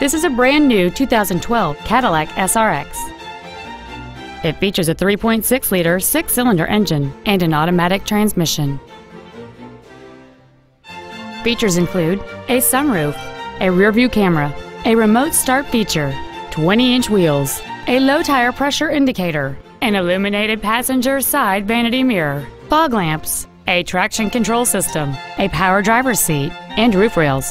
This is a brand new 2012 Cadillac SRX. It features a 3.6-liter six-cylinder engine and an automatic transmission. Features include a sunroof, a rear-view camera, a remote start feature, 20-inch wheels, a low tire pressure indicator, an illuminated passenger side vanity mirror, fog lamps, a traction control system, a power driver's seat, and roof rails.